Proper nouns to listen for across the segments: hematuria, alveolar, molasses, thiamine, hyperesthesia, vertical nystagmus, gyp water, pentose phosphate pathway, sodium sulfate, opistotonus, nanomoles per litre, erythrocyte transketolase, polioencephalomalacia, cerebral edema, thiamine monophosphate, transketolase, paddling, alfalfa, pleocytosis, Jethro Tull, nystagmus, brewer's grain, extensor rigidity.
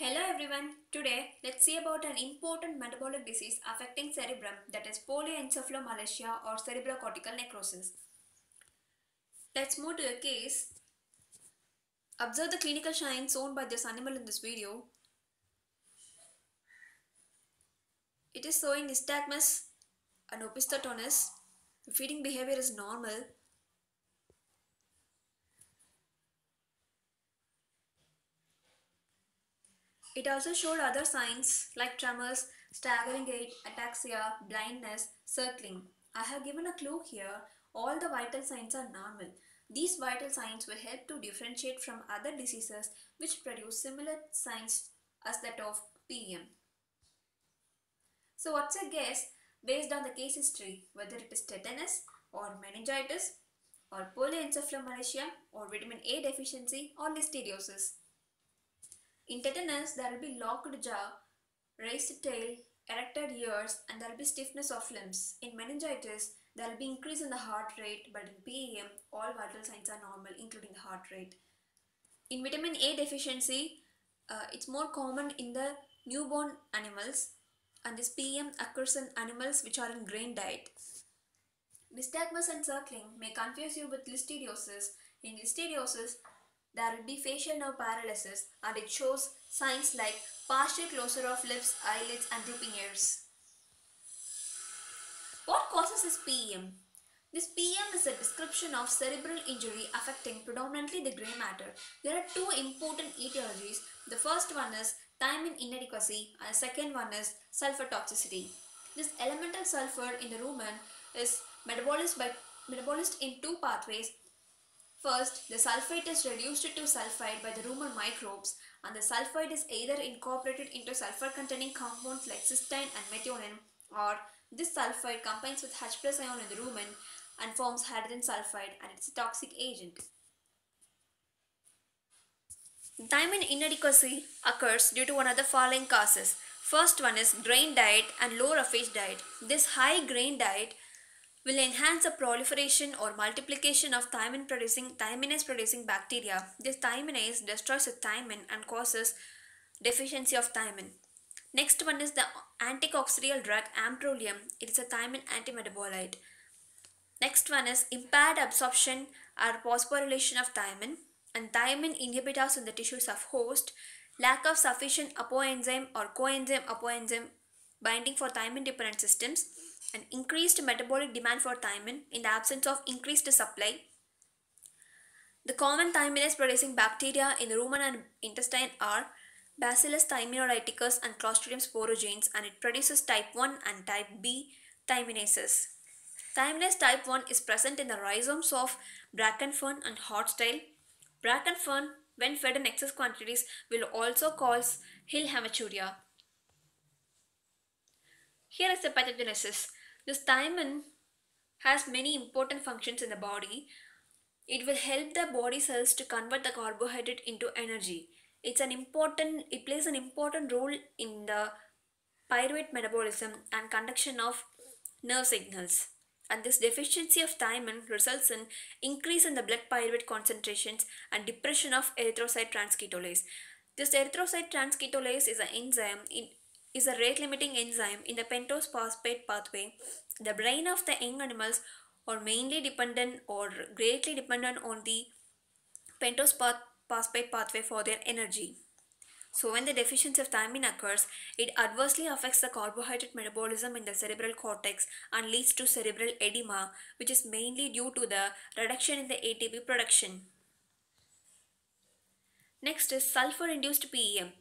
Hello everyone, today let's see about an important metabolic disease affecting cerebrum, that is polioencephalomalacia or cerebrocortical necrosis. Let's move to a case. Observe the clinical signs shown by this animal in this video. It is showing nystagmus and opistotonus. The feeding behavior is normal. It also showed other signs like tremors, staggering gait, ataxia, blindness, circling. I have given a clue here. All the vital signs are normal. These vital signs will help to differentiate from other diseases which produce similar signs as that of PEM. So what's your guess based on the case history, whether it is tetanus or meningitis or polyoencephalomalacia or vitamin A deficiency or listeriosis? In tetanus, there will be locked jaw, raised tail, erected ears, and there will be stiffness of limbs. In meningitis, there will be increase in the heart rate, but in PEM, all vital signs are normal, including the heart rate. In vitamin A deficiency, it's more common in the newborn animals, and this PEM occurs in animals which are in grain diet. Nystagmus and circling may confuse you with listeriosis. In listeriosis, there will be facial nerve paralysis, and it shows signs like partial closure of lips, eyelids, and drooping ears. What causes this PEM? This PEM is a description of cerebral injury affecting predominantly the grey matter. There are two important etiologies. The first one is thiamine inadequacy, and the second one is sulfur toxicity. This elemental sulfur in the rumen is metabolized in two pathways. First, the sulfate is reduced to sulfide by the rumen microbes, and the sulfide is either incorporated into sulfur-containing compounds like cysteine and methionine, or this sulfide combines with H+ ion in the rumen and forms hydrogen sulfide, and it's a toxic agent. Thiamine inadequacy occurs due to one of the following causes. First one is grain diet and lower fish diet. This high grain diet will enhance the proliferation or multiplication of thiaminase-producing bacteria. This thiaminase destroys the thiamine and causes deficiency of thiamine. Next one is the anticoxidal drug Amprolium. It is a thiamine antimetabolite. Next one is impaired absorption or phosphorylation of thiamine, and thiamine inhibitors in the tissues of host, lack of sufficient apoenzyme or coenzyme-apoenzyme binding for thiamine-dependent systems, an increased metabolic demand for thiamine in the absence of increased supply. The common thiaminase-producing bacteria in the rumen and intestine are Bacillus thiaminolyticus and Clostridium sporogenes, and it produces type 1 and type B thiaminases. Thiaminase type 1 is present in the rhizomes of bracken fern and horsetail. Bracken fern, when fed in excess quantities, will also cause hematuria. Here is the pathogenesis. This thiamine has many important functions in the body. It will help the body cells to convert the carbohydrate into energy. It plays an important role in the pyruvate metabolism and conduction of nerve signals. And this deficiency of thiamine results in increase in the blood pyruvate concentrations and depression of erythrocyte transketolase. This erythrocyte transketolase is an enzyme. It is a rate-limiting enzyme in the pentose phosphate pathway. The brain of the young animals are mainly dependent or greatly dependent on the pentose phosphate pathway for their energy. So when the deficiency of thiamine occurs, it adversely affects the carbohydrate metabolism in the cerebral cortex and leads to cerebral edema, which is mainly due to the reduction in the ATP production. Next is sulfur-induced PEM.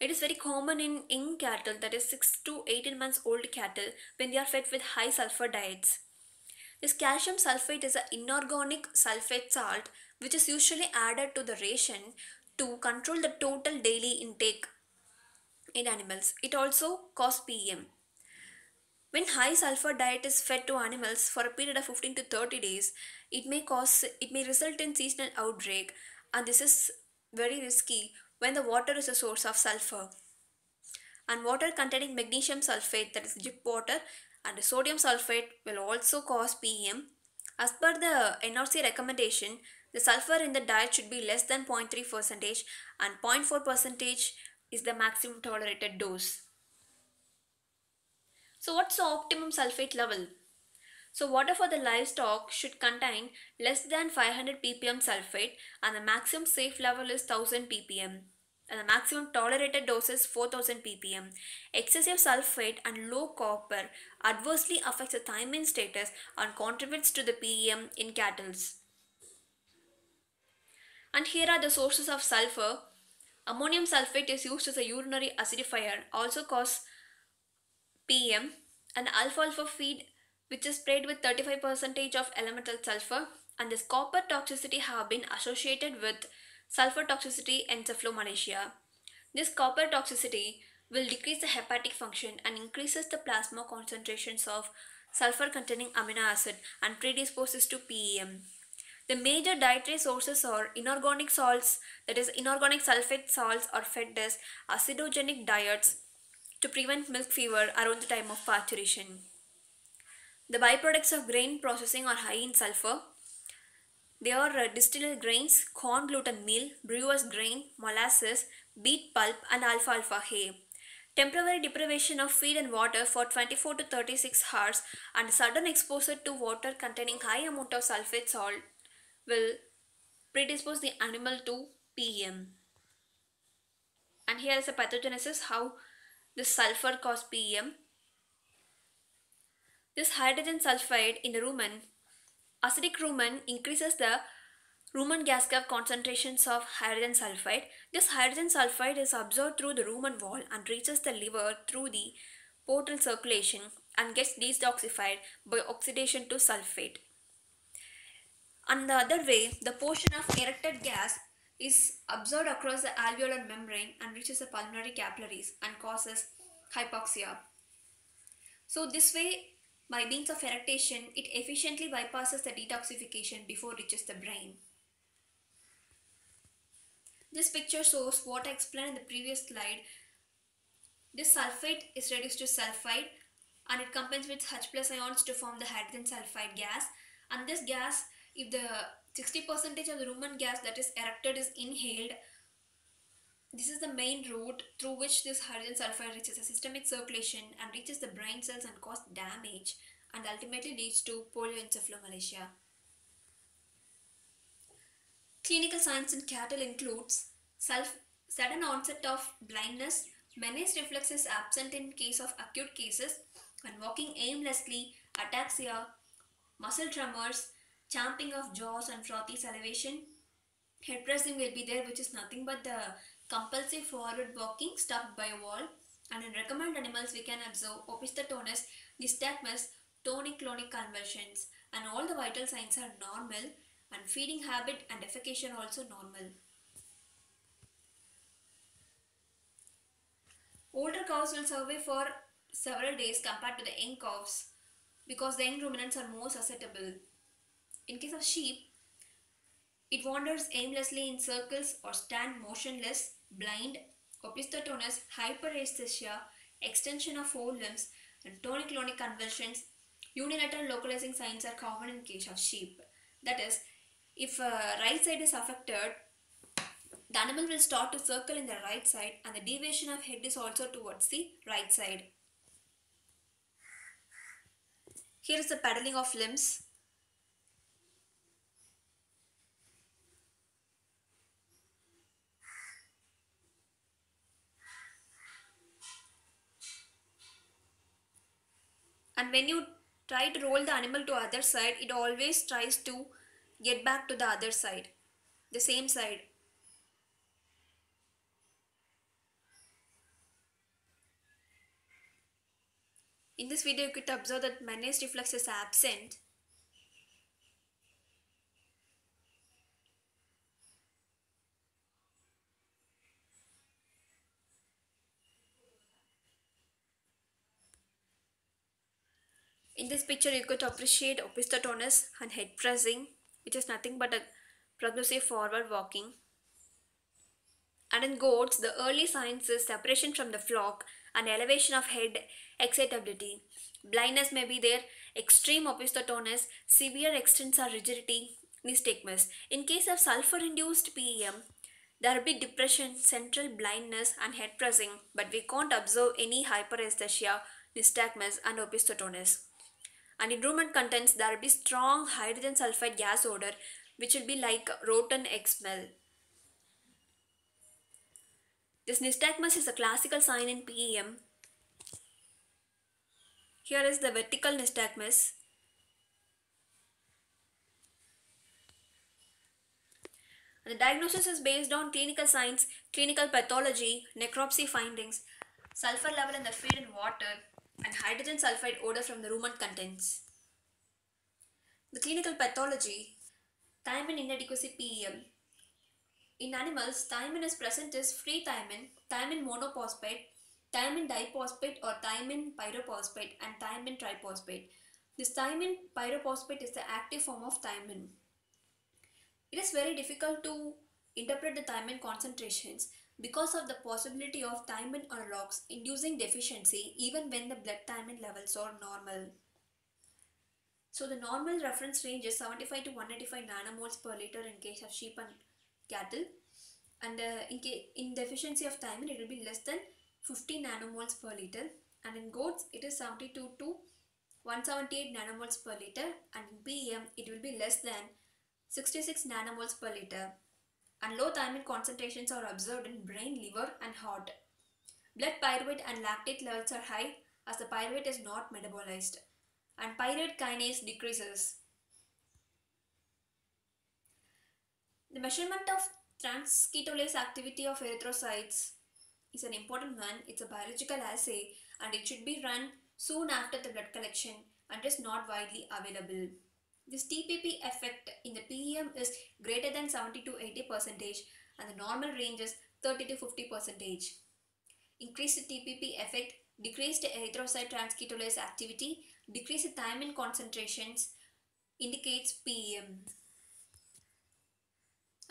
It is very common in young cattle, that is 6 to 18 months old cattle, when they are fed with high sulfur diets. This calcium sulfate is an inorganic sulfate salt which is usually added to the ration to control the total daily intake in animals. It also causes PEM. When high sulfur diet is fed to animals for a period of 15 to 30 days, it may result in seasonal outbreak, and this is very risky when the water is a source of sulfur. And water containing magnesium sulfate, that is gyp water, and sodium sulfate will also cause PEM. As per the NRC recommendation, the sulfur in the diet should be less than 0.3% and 0.4% is the maximum tolerated dose. So what's the optimum sulfate level? So water for the livestock should contain less than 500 ppm sulfate, and the maximum safe level is 1000 ppm. And the maximum tolerated dose is 4000 ppm. Excessive sulfate and low copper adversely affects the thiamine status and contributes to the PEM in cattle. And here are the sources of sulfur. Ammonium sulfate is used as a urinary acidifier, also causes PEM, and alfalfa feed which is sprayed with 35% of elemental sulfur, and this copper toxicity have been associated with sulfur toxicity encephalomalacia. This copper toxicity will decrease the hepatic function and increases the plasma concentrations of sulfur containing amino acid and predisposes to PEM. The major dietary sources are inorganic salts, that is inorganic sulfate salts are fed as acidogenic diets to prevent milk fever around the time of parturition. The byproducts of grain processing are high in sulfur. They are distillers grains, corn gluten meal, brewer's grain, molasses, beet pulp and alfalfa hay. Temporary deprivation of feed and water for 24 to 36 hours and sudden exposure to water containing high amount of sulfate salt will predispose the animal to PEM. And here is a pathogenesis, how the sulfur causes PEM. This hydrogen sulfide in the rumen, acidic rumen increases the rumen gas cap concentrations of hydrogen sulfide. This hydrogen sulfide is absorbed through the rumen wall and reaches the liver through the portal circulation and gets detoxified by oxidation to sulfate. And the other way, the portion of erected gas is absorbed across the alveolar membrane and reaches the pulmonary capillaries and causes hypoxia. So this way, by means of erectation, it efficiently bypasses the detoxification before it reaches the brain. This picture shows what I explained in the previous slide. This sulfate is reduced to sulfide and it combines with H+ ions to form the hydrogen sulfide gas, and this gas, if the 60% of the rumen gas that is erected is inhaled, this is the main route through which this hydrogen sulfide reaches the systemic circulation and reaches the brain cells and causes damage and ultimately leads to polioencephalomalacia. Clinical signs in cattle includes sudden onset of blindness, Meniere's reflex is absent in case of acute cases, and walking aimlessly, ataxia, muscle tremors, champing of jaws and frothy salivation. Head pressing will be there, which is nothing but the compulsive forward walking stopped by a wall. And in recommended animals we can observe opistotonus, nystagmus, tonic-clonic convulsions, and all the vital signs are normal, and feeding habit and defecation also normal. Older cows will survive for several days compared to the young cows because the young ruminants are more susceptible. In case of sheep, it wanders aimlessly in circles or stand motionless, blind, opistotonus, hyperesthesia, extension of forelimbs, and tonic-clonic convulsions. Unilateral localizing signs are common in case of sheep. That is, if right side is affected, the animal will start to circle in the right side, and the deviation of head is also towards the right side. Here is the paddling of limbs. And when you try to roll the animal to other side, it always tries to get back to the other side, the same side. In this video, you could observe that Meniere's reflex is absent. In this picture, you could appreciate opistotonus and head pressing, which is nothing but a progressive forward walking. And in goats, the early signs is separation from the flock and elevation of head, excitability. Blindness may be there, extreme opistotonus, severe extensor rigidity, nystagmus. In case of sulfur induced PEM, There will be depression, central blindness and head pressing, but we can't observe any hyperesthesia, nystagmus and opistotonus. And in rumen contents, there will be strong hydrogen sulfide gas odor, which will be like rotten egg smell. This nystagmus is a classical sign in PEM. Here is the vertical nystagmus. And the diagnosis is based on clinical signs, clinical pathology, necropsy findings, sulfur level in the feed and water, and hydrogen sulfide odor from the rumen contents. The clinical pathology: thiamine inadequacy PEM. In animals, thiamine is present as free thiamine, thiamine monophosphate, thiamine diphosphate or thiamine pyrophosphate, and thiamine triphosphate. This thiamine pyrophosphate is the active form of thiamine. It is very difficult to interpret the thiamine concentrations because of the possibility of thiamine analogs inducing deficiency even when the blood thiamine levels are normal. So the normal reference range is 75 to 185 nanomoles per litre in case of sheep and cattle, and in deficiency of thiamine it will be less than 50 nanomoles per litre, and in goats it is 72 to 178 nanomoles per litre, and in PEM it will be less than 66 nanomoles per litre. And low thiamine concentrations are observed in brain, liver and heart. Blood pyruvate and lactate levels are high as the pyruvate is not metabolized, and pyruvate kinase decreases. The measurement of transketolase activity of erythrocytes is an important one. It's a biological assay and it should be run soon after the blood collection and is not widely available. This TPP effect in the PEM is greater than 70 to 80%, and the normal range is 30 to 50%. Increased TPP effect, decreased erythrocyte transketolase activity, decreased thiamine concentrations indicates PEM.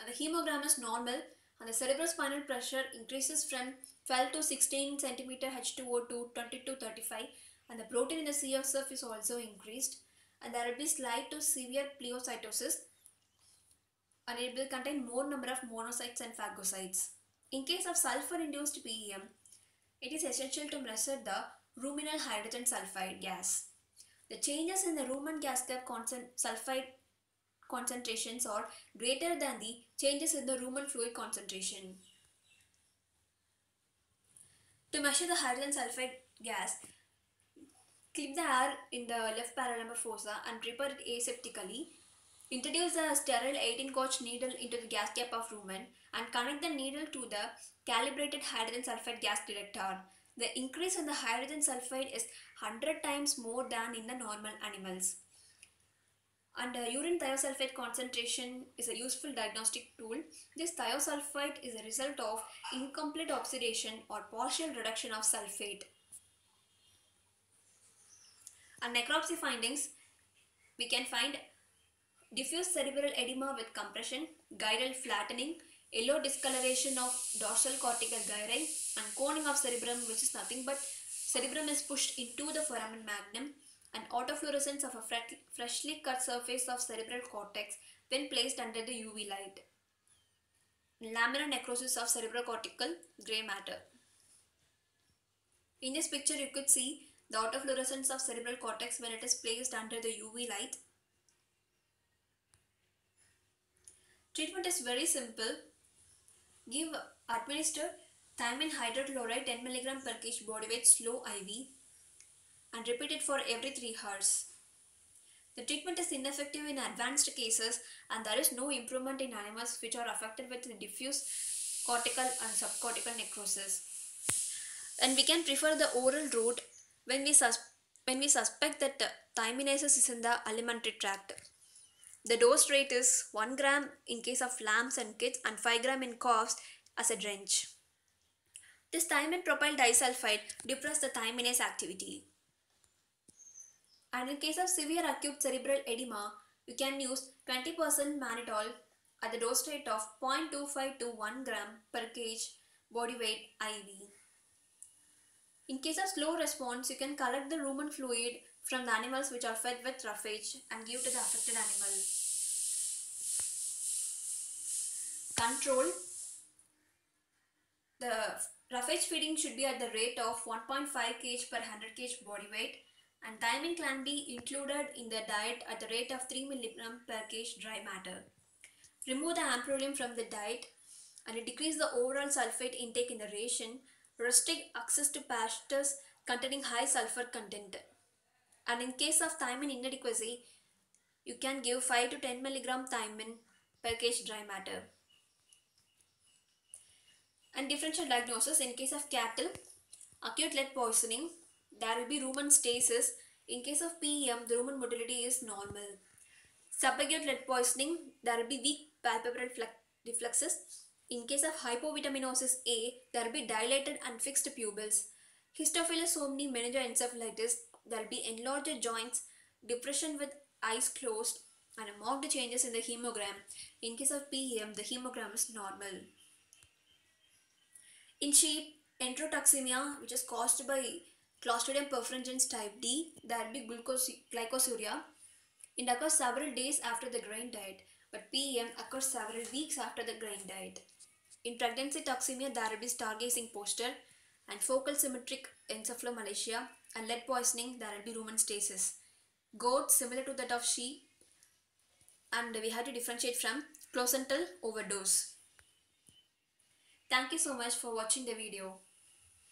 And the hemogram is normal, and the cerebrospinal pressure increases from 12 to 16 cm H2O to 20 to 35, and the protein in the CSF is also increased. And there will be slight to severe pleocytosis, and it will contain more number of monocytes and phagocytes. In case of sulfur-induced PEM, it is essential to measure the ruminal hydrogen sulfide gas. The changes in the rumen gas cap sulfide concentrations are greater than the changes in the rumen fluid concentration. To measure the hydrogen sulfide gas, clip the air in the left paralambar fossa and prepare it aseptically. Introduce the sterile 18-gauge needle into the gas cap of rumen and connect the needle to the calibrated hydrogen sulfide gas detector. The increase in the hydrogen sulfide is 100 times more than in the normal animals. And urine thiosulfate concentration is a useful diagnostic tool. This thiosulfate is a result of incomplete oxidation or partial reduction of sulfate. And necropsy findings, we can find diffuse cerebral edema with compression, gyral flattening, yellow discoloration of dorsal cortical gyri, and coning of cerebrum, which is nothing but cerebrum is pushed into the foramen magnum, and autofluorescence of a freshly cut surface of cerebral cortex when placed under the UV light, laminar necrosis of cerebrocortical grey matter. In this picture you could see the autofluorescence of cerebral cortex when it is placed under the UV light. Treatment is very simple. Administer thiamine hydrochloride 10 mg per kg body weight slow IV and repeat it for every 3 hours. The treatment is ineffective in advanced cases, and there is no improvement in animals which are affected with diffuse cortical and subcortical necrosis. And we can prefer the oral route when we suspect that thiaminases is in the alimentary tract. The dose rate is 1 gram in case of lambs and kids and 5 gram in calves as a drench. This thiamine propyl disulfide depresses the thiaminase activity. And in case of severe acute cerebral edema, we can use 20% mannitol at the dose rate of 0.25 to 1 gram per kg body weight IV. In case of slow response, you can collect the rumen fluid from the animals which are fed with roughage and give to the affected animal. Control: The roughage feeding should be at the rate of 1.5 kg per 100 kg body weight, and thiamine can be included in their diet at the rate of 3 mg per kg dry matter. Remove the amprolium from the diet and decrease the overall sulfate intake in the ration. Restrict access to pastures containing high sulfur content. And in case of thiamine inadequacy, you can give 5 to 10 mg thiamine per kg dry matter. And differential diagnosis in case of cattle, acute lead poisoning, there will be rumen stasis. In case of PEM, the rumen motility is normal. Subacute lead poisoning, there will be weak palpebral reflexes. In case of hypovitaminosis A, there will be dilated and fixed pupils. Histophilus omni meningoencephalitis, there will be enlarged joints, depression with eyes closed, and marked changes in the hemogram. In case of PEM, the hemogram is normal. In sheep, enterotoxemia, which is caused by Clostridium perfringens type D, there will be glycosuria. It occurs several days after the grain diet, but PEM occurs several weeks after the grain diet. In pregnancy toxemia, there will be stargazing posture and focal symmetric encephalomalacia, and lead poisoning, there will be rumen stasis. Goats similar to that of sheep, and we have to differentiate from placental overdose. Thank you so much for watching the video.